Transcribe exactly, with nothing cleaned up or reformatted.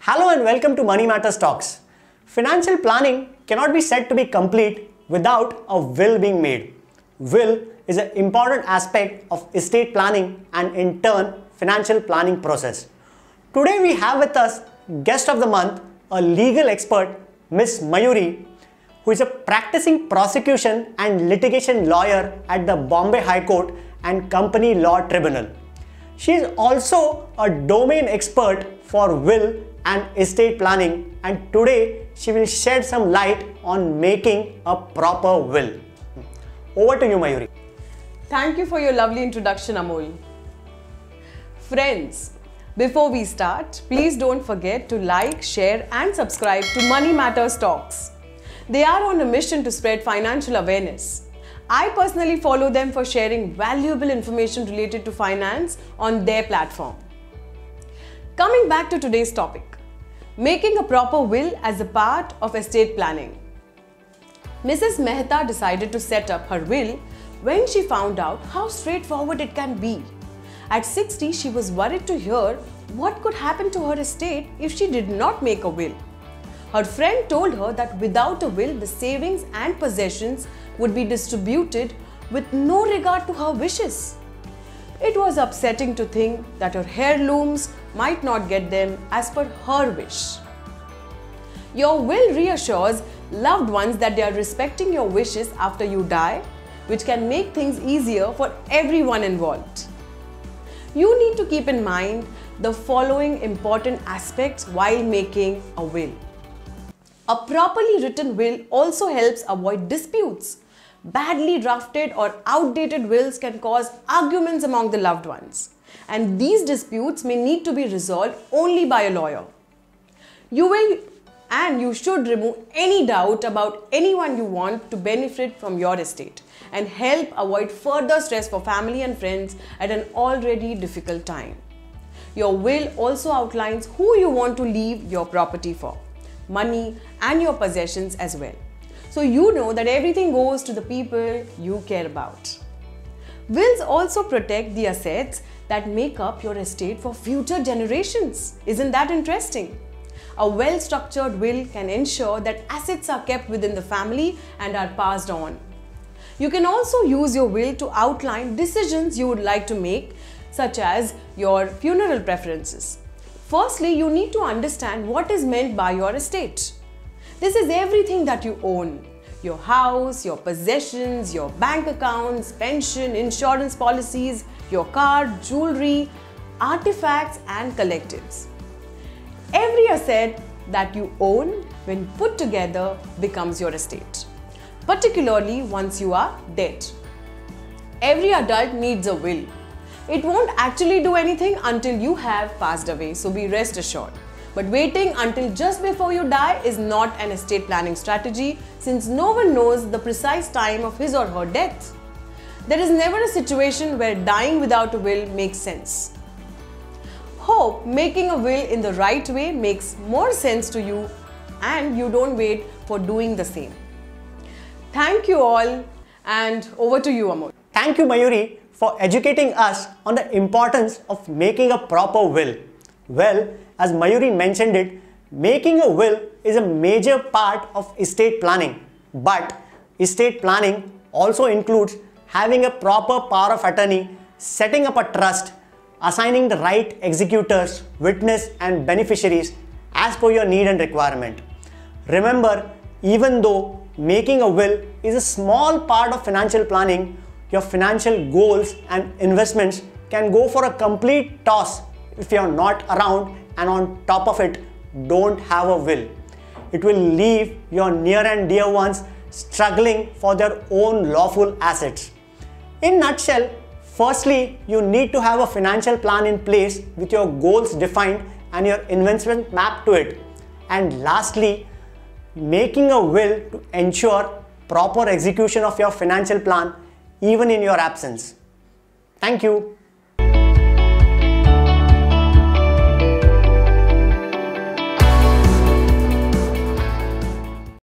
Hello and welcome to Money Matterz Talks. Financial planning cannot be said to be complete without a will being made. Will is an important aspect of estate planning and in turn financial planning process. Today we have with us guest of the month, a legal expert, Miz Mayuree, who is a practicing prosecution and litigation lawyer at the Bombay High Court and Company Law Tribunal. She is also a domain expert for will and estate planning, and today she will shed some light on making a proper will. Over to you, Mayuree. Thank you for your lovely introduction, Amol. Friends, before we start, please don't forget to like, share and subscribe to Money Matterz Talks. They are on a mission to spread financial awareness. I personally follow them for sharing valuable information related to finance on their platform. Coming back to today's topic, making a proper will as a part of estate planning. Missus Mehta decided to set up her will when she found out how straightforward it can be. At sixty, she was worried to hear what could happen to her estate if she did not make a will. Her friend told her that without a will, the savings and possessions would be distributed with no regard to her wishes. It was upsetting to think that her heirlooms might not get them as per her wish. Your will reassures loved ones that they are respecting your wishes after you die, which can make things easier for everyone involved. You need to keep in mind the following important aspects while making a will. A properly written will also helps avoid disputes. Badly drafted or outdated wills can cause arguments among the loved ones, and these disputes may need to be resolved only by a lawyer. You will and you should remove any doubt about anyone you want to benefit from your estate and help avoid further stress for family and friends at an already difficult time. Your will also outlines who you want to leave your property for, money and your possessions as well. So you know that everything goes to the people you care about. Wills also protect the assets that make up your estate for future generations. Isn't that interesting? A well-structured will can ensure that assets are kept within the family and are passed on. You can also use your will to outline decisions you would like to make, such as your funeral preferences. Firstly, you need to understand what is meant by your estate. This is everything that you own: your house, your possessions, your bank accounts, pension, insurance policies, your car, jewelry, artifacts and collectibles. Every asset that you own, when put together, becomes your estate, particularly once you are dead. Every adult needs a will. It won't actually do anything until you have passed away, so be rest assured. But waiting until just before you die is not an estate planning strategy, since no one knows the precise time of his or her death. There is never a situation where dying without a will makes sense. Hope making a will in the right way makes more sense to you and you don't wait for doing the same. Thank you all, and over to you, Amol. Thank you, Mayuree, for educating us on the importance of making a proper will. Well, as Mayuree mentioned it, making a will is a major part of estate planning, but estate planning also includes having a proper power of attorney, setting up a trust, assigning the right executors, witness and beneficiaries as per your need and requirement. Remember, even though making a will is a small part of financial planning, your financial goals and investments can go for a complete toss if you are not around, and on top of it, don't have a will. It will leave your near and dear ones struggling for their own lawful assets. In nutshell, firstly, you need to have a financial plan in place with your goals defined and your investment mapped to it. And lastly, making a will to ensure proper execution of your financial plan even in your absence. Thank you.